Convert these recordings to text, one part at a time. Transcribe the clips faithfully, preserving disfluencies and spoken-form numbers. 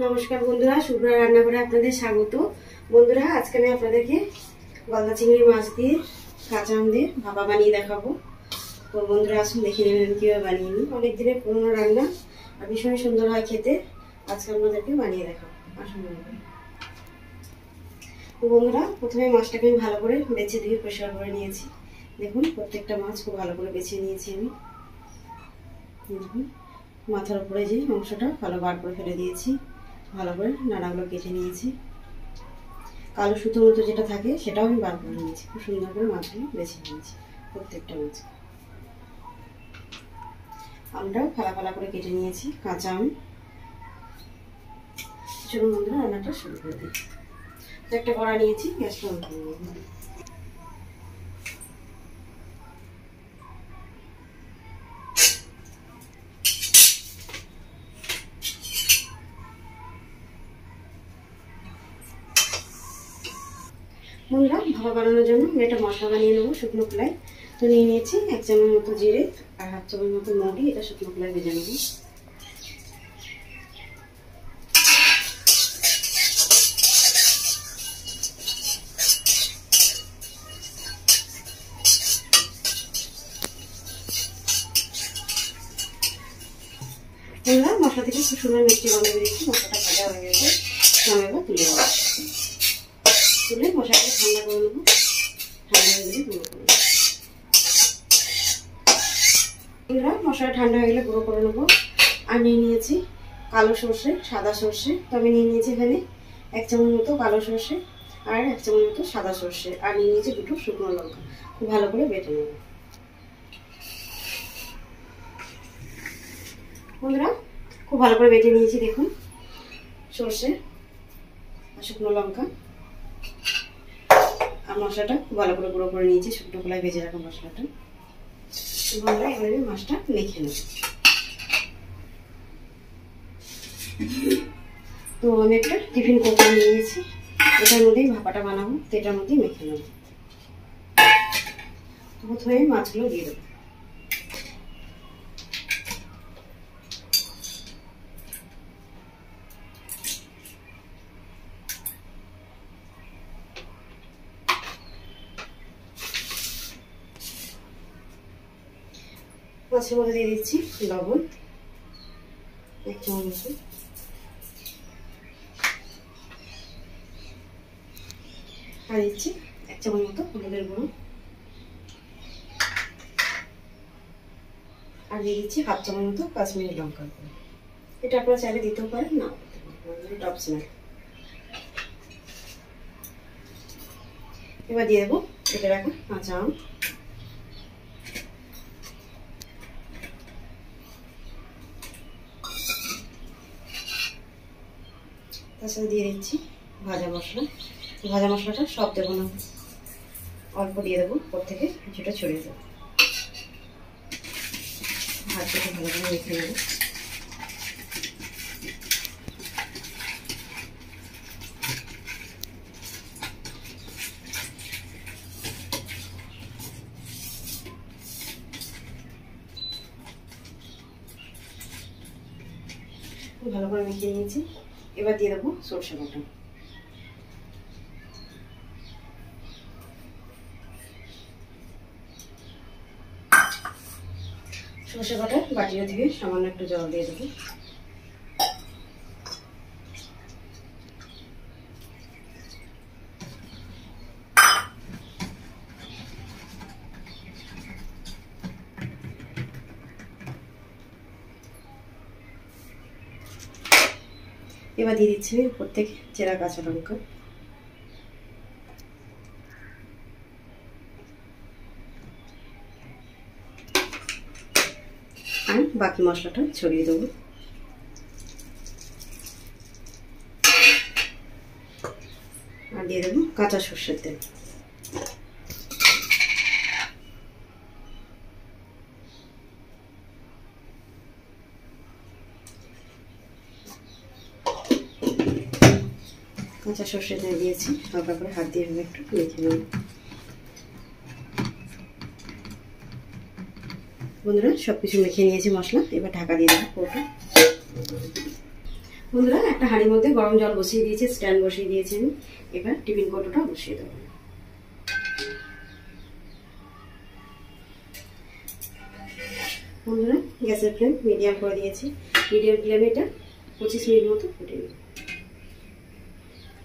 নমস্কার বন্ধুরা, শুভ্রা রান্নাঘরে আপনাদের স্বাগত। বন্ধুরা, আজকে আমি আপনাদেরকে গলদা চিংড়ি মাছ দিয়ে কাঁচা আম দিয়ে ভাপা বানিয়ে দেখাবো। তো বন্ধুরা আসুন দেখে নেবেন কীভাবে বানিয়ে নিই। অনেক দিনের পুরোনো রান্না, ভীষণই সুন্দর হয় খেতে। আজকে আপনাদেরকে বানিয়ে দেখাবো, আসুন। তো বন্ধুরা, প্রথমে মাছটাকে আমি ভালো করে বেছে দিয়ে পরিষ্কার করে নিয়েছি। দেখুন, প্রত্যেকটা মাছ খুব ভালো করে বেছে নিয়েছি আমি। দেখুন, মাথার উপরে যে অংশটা ভালো বার করে ফেলে দিয়েছি, ভালো করে নাড়াগুলো কেটে নিয়েছি। কালো সুতো মতো যেটা থাকে সেটাও আমি বার করে নিয়েছি। খুব সুন্দর করে মাছগুলো বেছে নিয়েছি, প্রত্যেকটা মাছ। আমটা ফালা ফালা করে কেটে নিয়েছি, কাঁচা আম। চলুন বন্ধুরা রান্নাটা শুরু করে দিই। একটা কড়া নিয়েছি, গ্যাসটা অন করে নিয়েছি। বন্ধুরা, ভাপা বানানোর জন্য আমি একটা মশলা বানিয়ে নেবো শুকনো কলায়। তো নিয়ে নিয়েছি এক চামচ মতো জিরে আর হাফ চামচ মতো মৌরি। এটা শুকনো কলায় ভেজে নেব। বন্ধুরা, মশলা থেকে খুব সুন্দর মিষ্টি গন্ধ বেরিয়েছে। মশলাটা ভাজা হয়ে গেছে, আমি এবার তুলে নেব। তুলে মশলাটা ঠান্ডা করে নেব। ঠান্ডা হয়ে গেলে গুঁড়ো করে নেব। বন্ধুরা, মশলা ঠান্ডা হয়ে গেলে গুঁড়ো করে নেবো। আর নিয়ে নিয়েছি কালো সর্ষে, সাদা সর্ষে। তো আমি নিয়ে নিয়েছি এখানে এক চামচ মতো কালো সর্ষে আর এক চামচ মতো সাদা সর্ষে। আর নিয়ে নিয়েছি দুটো শুকনো লঙ্কা, খুব ভালো করে বেটে নেব। বন্ধুরা, খুব ভালো করে বেটে নিয়েছি। দেখুন, সর্ষে আর শুকনো লঙ্কা আর মশলাটা খুব ভালো করে গুঁড়ো করে নিয়েছি। শুকনো কলায় ভেজে রাখা মশলাটা। বন্ধুরা, এবারে মাছটা মেখে নেব। তো আমি একটা টিফিন কৌটো নিয়েছি, এটার মধ্যেই ভাপাটা বানাবো। তো এটার মধ্যেই মেখে নেব। প্রথমে মাছগুলো দিয়ে দেবো। মাছের মধ্যে দিয়ে দিচ্ছি লবণ এক চামচ, আর দিচ্ছি এক চামচ মতো হলুদের গুঁড়ো, আর দিয়ে দিচ্ছি হাফ চামচ মতো কাশ্মীরি লঙ্কার গুঁড়ো। এটা আপনারা চাইলে দিতেও পারেন, না দিতে পারেন, এটা অপশনাল। এবার দিয়ে দেবো এটা রাখা কাঁচা আম। তাছাড়া দিয়ে দিচ্ছি ভাজা মশলা। ভাজা মশলাটা সব দেবো না, অল্প দিয়ে দেবো, ওপর থেকে কিছুটা ছড়িয়ে দেবো। ভাতটাকে ভালো করে মেখে নেব। ভালো করে মেখে নিয়েছি। এবার দিয়ে দেবো সরষে বাটা। সরষে বাটা বাটিটা থেকে সামান্য একটু জল দিয়ে দেবো। এবার দিয়ে দিচ্ছি উপর থেকে চেরা কাঁচা লঙ্কা। আর বাকি মশলাটা ছড়িয়ে দেবো। আর দিয়ে দেবো কাঁচা সরষের তেল। কাঁচা সর্ষে দিয়ে দিয়েছি, হালকা করে হাত দিয়ে একটু মেখে নেব। বন্ধুরা, সবকিছু মেখে নিয়েছি মশলা। এবার ঢাকা দিয়ে দেবো। বন্ধুরা একটা হাঁড়ির মধ্যে গরম জল বসিয়ে দিয়েছি, স্ট্যান্ড বসিয়ে দিয়েছি। এবার টিফিন কৌটোটা বসিয়ে দেবো। বন্ধুরা গ্যাসের ফ্লেম মিডিয়াম করে দিয়েছি, মিডিয়াম ফ্লেমে এটা পঁচিশ মিনিট মতো ফুটে নেব।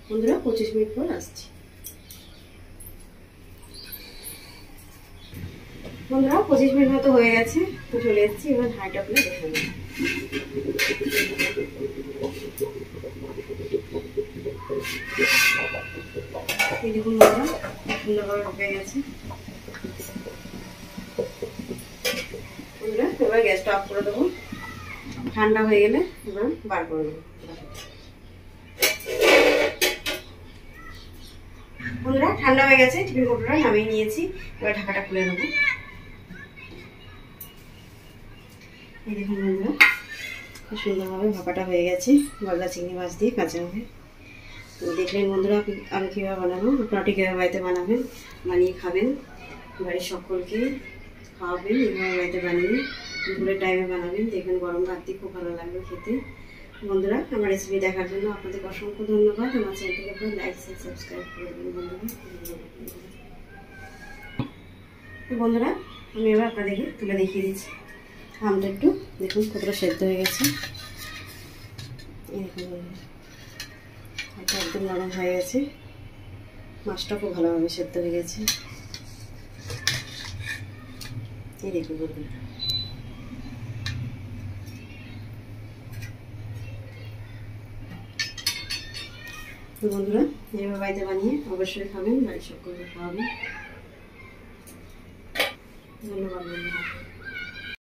বন্ধুরা পঁচিশ মিনিট পর আসছি। বন্ধুরা পঁচিশ মিনিট মতো হয়ে গেছে, চলে এসেছি। এবার হাঁড়িটা খুলে দেখে নেব। এই দেখুন বন্ধুরা সুন্দরভাবে ঢুকে গেছে। এবার গ্যাসটা অফ করে দেবো, ঠান্ডা হয়ে গেলে এবার বার করে দেবো। বন্ধুরা ঠান্ডা হয়ে গেছে, টিফিন কৌটোটা নামিয়ে নিয়েছি। এবার ঢাকাটা খুলে নেবো। এই দেখুন বন্ধুরা খুব সুন্দরভাবে ভাপাটা হয়ে গেছে গলদা চিংড়ি মাছ দিয়ে কাঁচা হবে। তো দেখলেন বন্ধুরা আমি কীভাবে বানাবো, আপনারাটি কীভাবে বাড়িতে বানাবেন, বানিয়ে খাবেন, বাড়ির সকলকে খাওয়াবেন। এইভাবে বাড়িতে বানিয়ে দুপুরের টাইমে বানাবেন, দেখবেন গরম ভাত দিয়ে খুব ভালো লাগবে খেতে। বন্ধুরা আমার রেসিপি দেখার জন্য আপনাদের অসংখ্য ধন্যবাদ। আমার চ্যানেলটিকে লাইক শেয়ার সাবস্ক্রাইব করে দেবেন বন্ধুরা। বন্ধুরা আমি এবার আপনাদেরকে তুলে দেখিয়ে দিচ্ছি। আমটা একটু দেখুন কতটা সেদ্ধ হয়ে গেছে, এরকম আমটা একদম নরম হয়ে গেছে, মাছটা খুব ভালোভাবে সেদ্ধ হয়ে গেছে। এই দেখুন বন্ধুরা বন্ধুরা এভাবে বাড়িতে বানিয়ে অবশ্যই খাবেন, বাড়ির সকলকে খাওয়াবেন। ধন্যবাদ বন্ধুরা।